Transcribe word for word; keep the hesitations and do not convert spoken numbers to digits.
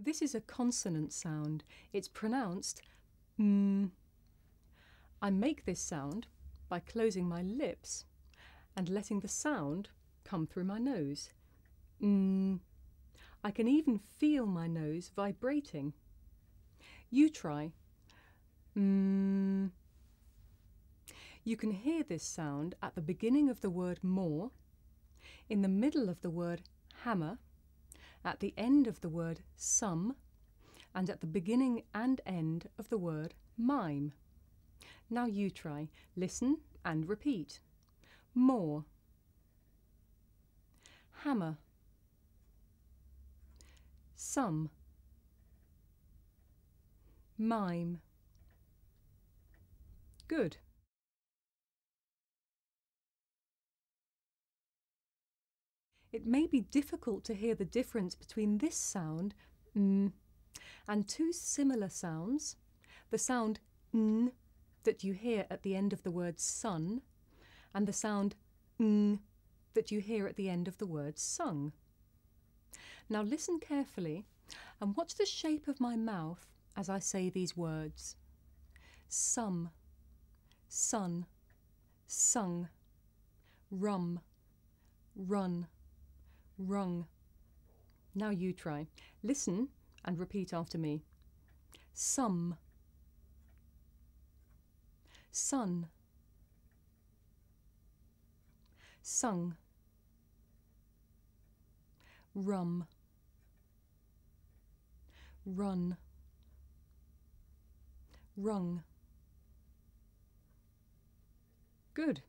This is a consonant sound. It's pronounced mm. I make this sound by closing my lips and letting the sound come through my nose. Mm. I can even feel my nose vibrating. You try. Mm. You can hear this sound at the beginning of the word more, in the middle of the word hammer, at the end of the word some, and at the beginning and end of the word mime. Now you try. Listen and repeat. More. Hammer. Some. Mime. Good. It may be difficult to hear the difference between this sound, mm, and two similar sounds, the sound n that you hear at the end of the word sun, and the sound ng that you hear at the end of the word sung. Now listen carefully and watch the shape of my mouth as I say these words. Some, sun, sung, rum, run, rung. Now you try. Listen and repeat after me. Some, sun, sung, rum, run, rung. Good.